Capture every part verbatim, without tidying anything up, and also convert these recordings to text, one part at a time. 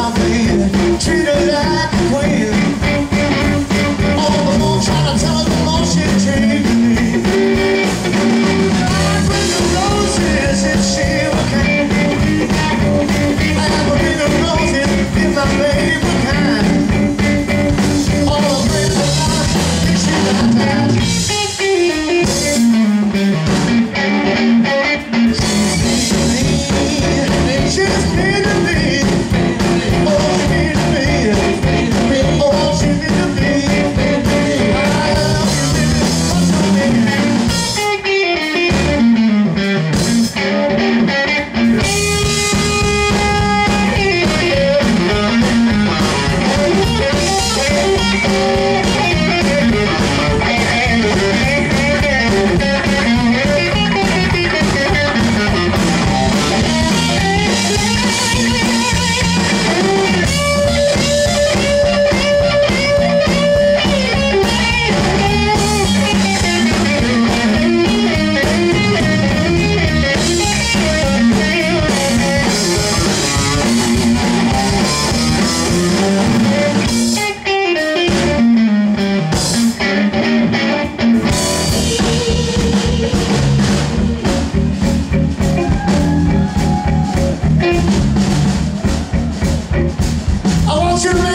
my baby, treat her like a queen. All the more try to tell her, the more she treats me. I'd bring the roses if she were kind. I'd bring the roses if my baby were kind. All the things that I think she would have had.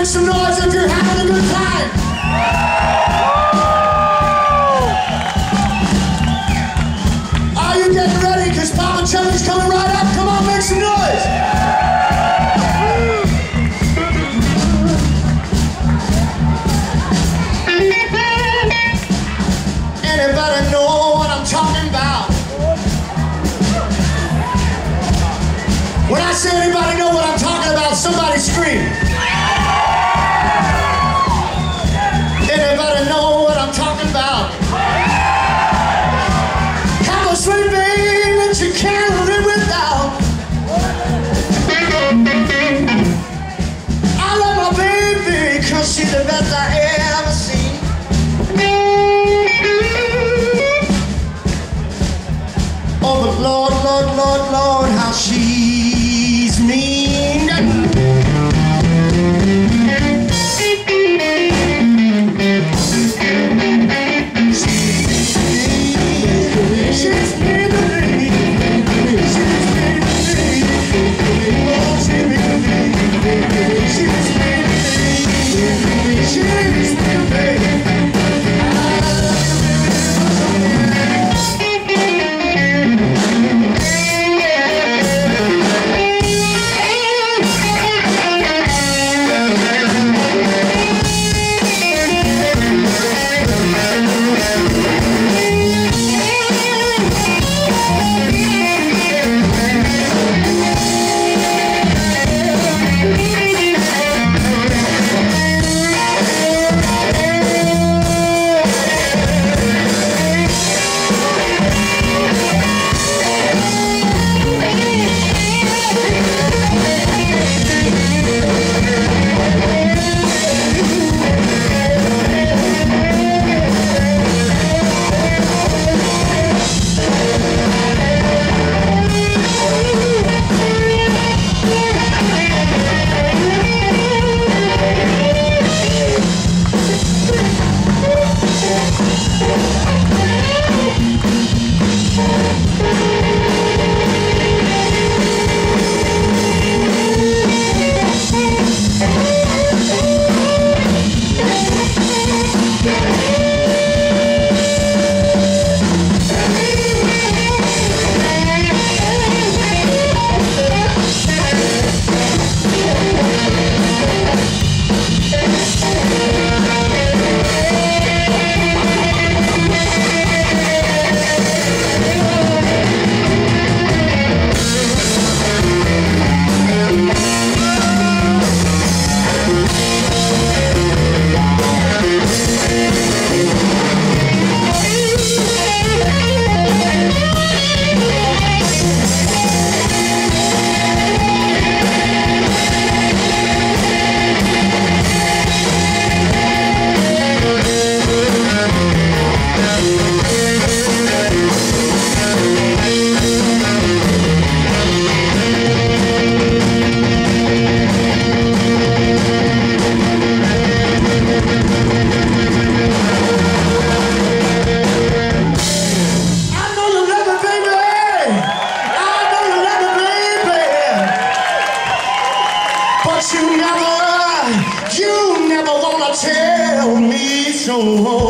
Some noise if you're having a good time. Are you getting ready? Because Papa Chubby's coming right up. Come on, make some noise. Anybody know what I'm talking about? When I say anybody know what I'm talking about, somebody scream. She's the best I ever seen. Oh, but Lord, Lord, Lord, Lord, how she's mean. She's mean to me. She's mean to me. She's mean to me. She's the baby. never lie, you never wanna tell me so.